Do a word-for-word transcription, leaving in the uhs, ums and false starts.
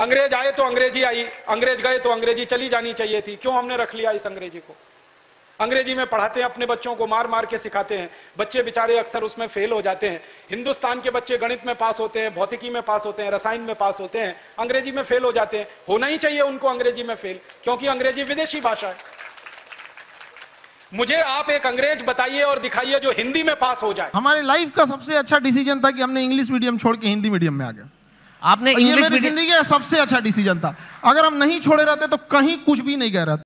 अंग्रेज आए तो अंग्रेजी आई, अंग्रेज गए तो अंग्रेजी चली जानी चाहिए थी। क्यों हमने रख लिया इस अंग्रेजी को? अंग्रेजी में पढ़ाते हैं, अपने बच्चों को मार मार के सिखाते हैं, बच्चे बेचारे अक्सर उसमें फेल हो जाते हैं। हिंदुस्तान के बच्चे गणित में पास होते हैं, भौतिकी में पास होते हैं, रसायन में पास होते हैं, अंग्रेजी में फेल हो जाते हैं। होना ही चाहिए उनको अंग्रेजी में फेल, क्योंकि अंग्रेजी विदेशी भाषा है। मुझे आप एक अंग्रेज बताइए और दिखाइए जो हिंदी में पास हो जाए। हमारे लाइफ का सबसे अच्छा डिसीजन था कि हमने इंग्लिश मीडियम छोड़ के हिंदी मीडियम में आ गया। आपने, ये मेरी जिंदगी का सबसे अच्छा डिसीजन था। अगर हम नहीं छोड़े रहते तो कहीं कुछ भी नहीं कह रहा।